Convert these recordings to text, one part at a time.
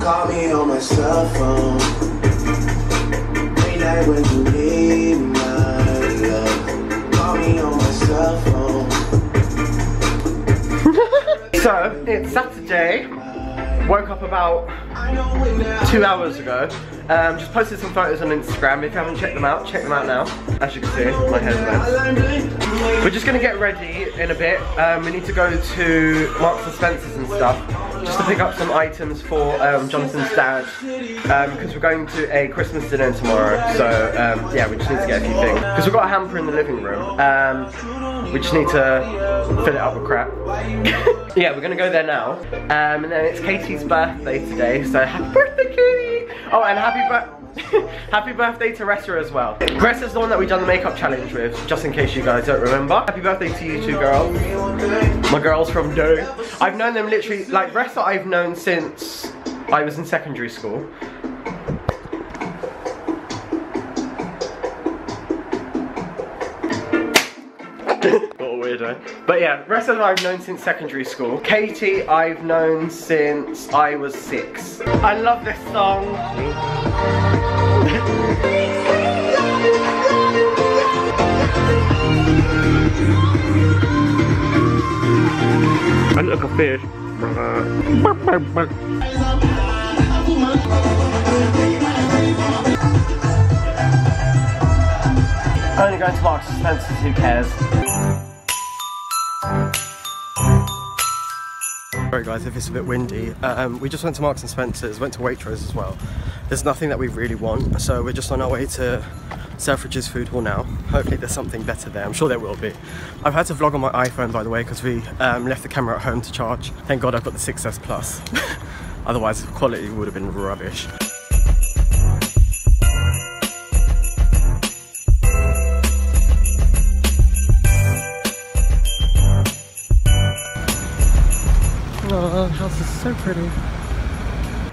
Call me on my cell phone. Late night when you need my love. Call me on my cell phone. So, it's Saturday. Woke up about 2 hours ago. Just posted some photos on Instagram. If you haven't checked them out, check them out now. As you can see, my hair's wet. We're just gonna get ready in a bit. We need to go to Marks & Spencer's and stuff, just to pick up some items for Jonathan's dad, because we're going to a Christmas dinner tomorrow. So yeah, we just need to get a few things. Because we've got a hamper in the living room. We just need to fill it up with crap. Yeah, we're gonna go there now. And then it's Katie's birthday today, so happy birthday, Katie! Oh, and happy birthday to Ressa as well. Ressa's the one that we've done the makeup challenge with, just in case you guys don't remember. Happy birthday to you two girls. My girls from Joe. I've known them literally, like Ressa I've known since I was in secondary school. But yeah, Ressa I've known since secondary school. Katie I've known since I was 6. I love this song. I look a fish. Only going to Marks & Spencer's, who cares? Sorry guys if it's a bit windy. We just went to Marks & Spencer's, went to Waitrose as well. There's nothing that we really want, so we're just on our way to Selfridges food hall now. Hopefully there's something better there, I'm sure there will be. I've had to vlog on my iPhone by the way, because we left the camera at home to charge. Thank God I've got the 6S Plus. Otherwise the quality would have been rubbish. Oh, the house is so pretty.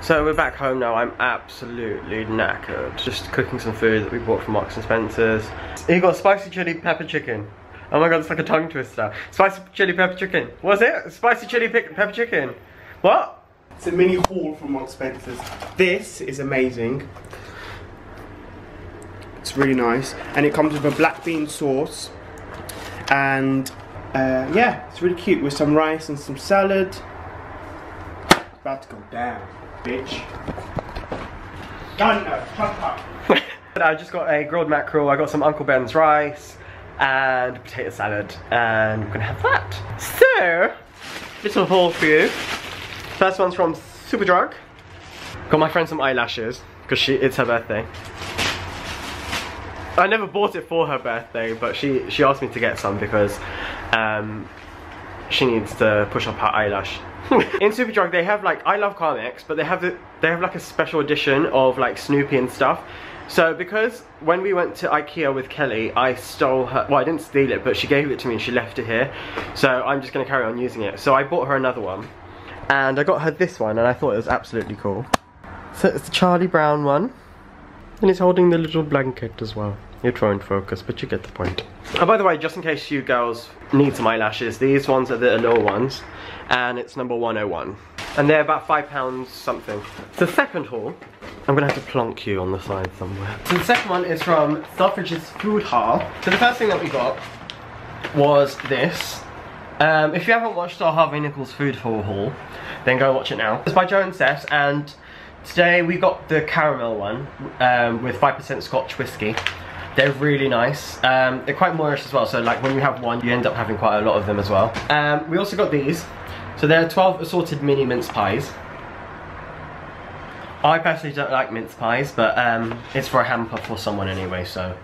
So we're back home now. I'm absolutely knackered. Just cooking some food that we bought from Marks & Spencer's. You got spicy chili pepper chicken. Oh my god, it's like a tongue twister. Spicy chili pepper chicken. What's it? Spicy chili pepper chicken. What? It's a mini haul from Marks & Spencer's. This is amazing. It's really nice. And it comes with a black bean sauce. And yeah, it's really cute with some rice and some salad. About to go down, bitch. I just got a grilled mackerel, I got some Uncle Ben's rice and potato salad, and we're gonna have that. So, little haul for you. First one's from Superdrug. Got my friend some eyelashes, because it's her birthday. I never bought it for her birthday, but she asked me to get some because she needs to push up her eyelash. In Superdrug they have like, I love Carmex, but they have like a special edition of like Snoopy and stuff. So because when we went to IKEA with Kelly, I stole her, well I didn't steal it, but she gave it to me and she left it here. So I'm just going to carry on using it. So I bought her another one. And I got her this one and I thought it was absolutely cool. So it's the Charlie Brown one. And it's holding the little blanket as well. You're trying to focus, but you get the point. Oh, by the way, just in case you girls need some eyelashes, these ones are the Allure ones, and it's number 101. And they're about £5 something. The second haul, I'm gonna have to plonk you on the side somewhere. So the second one is from Selfridges food hall. So the first thing that we got was this. If you haven't watched our Harvey Nichols food haul, then go watch it now. It's by Joe and Seth, and today we got the caramel one with 5% Scotch whiskey. They're really nice. They're quite Moorish as well, so like when you have one, you end up having quite a lot of them as well. We also got these. So they're 12 assorted mini mince pies. I personally don't like mince pies, but it's for a hamper for someone anyway, so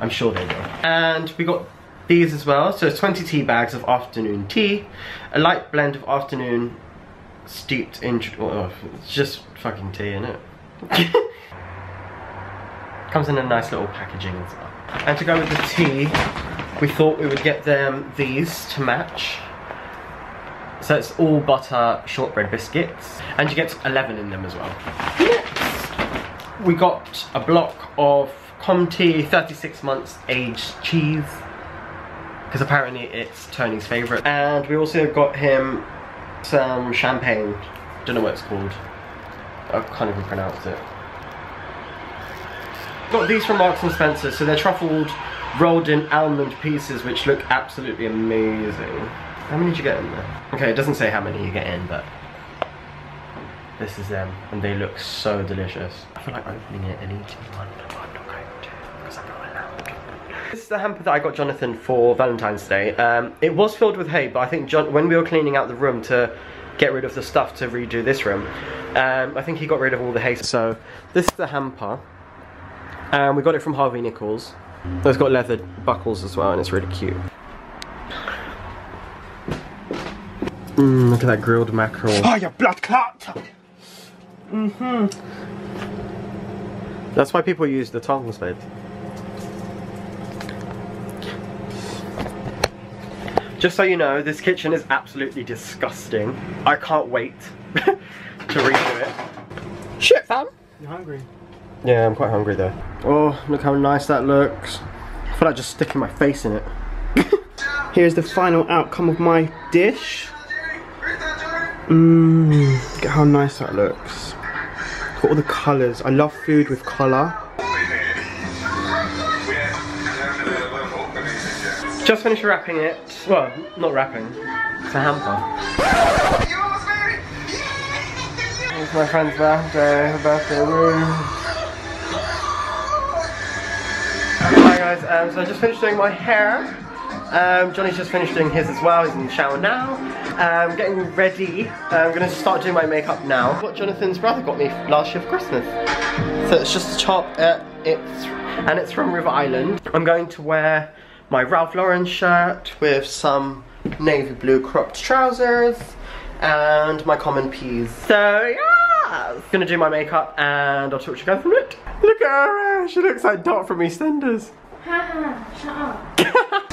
I'm sure they will. And we got these as well. So it's 20 tea bags of afternoon tea, a light blend of afternoon steeped in... Oh, it's just fucking tea, isn't it? Comes in a nice little packaging as well. And to go with the tea, we thought we would get them these to match. So it's all butter shortbread biscuits. And you get 11 in them as well. Next, we got a block of Comté 36 months aged cheese. Because apparently it's Tony's favourite. And we also got him some champagne. Don't know what it's called. I can't even pronounce it. Got these from Marks & Spencer's, so they're truffled, rolled in almond pieces, which look absolutely amazing. How many did you get in there? Okay, it doesn't say how many you get in, but this is them, and they look so delicious. I feel like opening it and eating one, but I'm not going to, because I'm not allowed. This is the hamper that I got Jonathan for Valentine's Day. It was filled with hay, but I think when we were cleaning out the room to get rid of the stuff to redo this room, I think he got rid of all the hay. So this is the hamper. We got it from Harvey Nichols. It's got leather buckles as well, and it's really cute. Look at that grilled mackerel. Oh, you blood clot! That's why people use the tongs, babe. Just so you know, this kitchen is absolutely disgusting. I can't wait to redo it. Shit, fam! You're hungry. Yeah, I'm quite hungry though. Oh, look how nice that looks. I feel like just sticking my face in it. Here's the final outcome of my dish. Look at how nice that looks. Look at all the colours. I love food with colour. Just finished wrapping it. Well, not wrapping. It's a hamper. It's my friend's birthday. Her birthday room. Hi guys, so I just finished doing my hair. Johnny's just finished doing his as well, he's in the shower now. I'm getting ready, I'm going to start doing my makeup now. What Jonathan's brother got me last year for Christmas. So it's just a top, and it's from River Island. I'm going to wear my Ralph Lauren shirt with some navy blue cropped trousers and my common peas. So yeah! I'm gonna do my makeup and I'll talk to you guys in a minute. Look at her, she looks like Dot from EastEnders. Ha ha, shut up.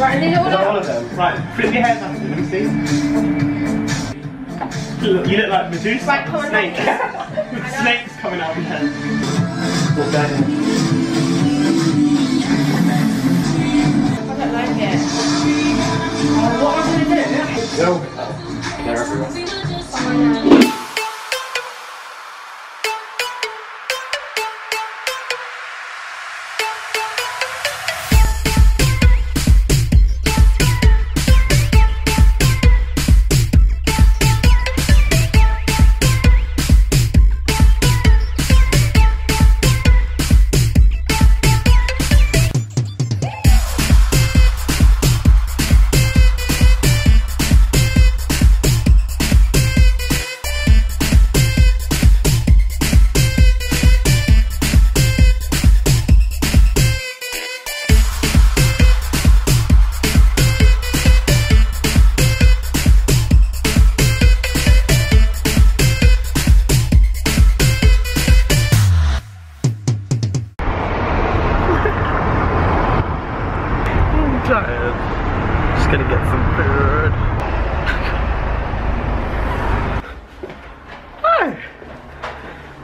Right, need all of them. Right, flip your hair down, Lucy. You look like Medusa. Right, come on, snakes. With snakes coming out of your head. I don't like it. What am I gonna do? No. They're everywhere.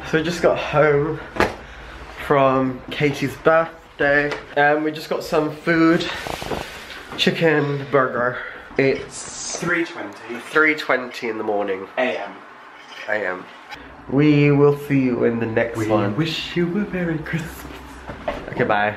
So we just got home from Katie's birthday and we just got some food, chicken burger. It's 3:20 in the morning. AM. We will see you in the next one. We wish you a Merry Christmas. Okay, bye.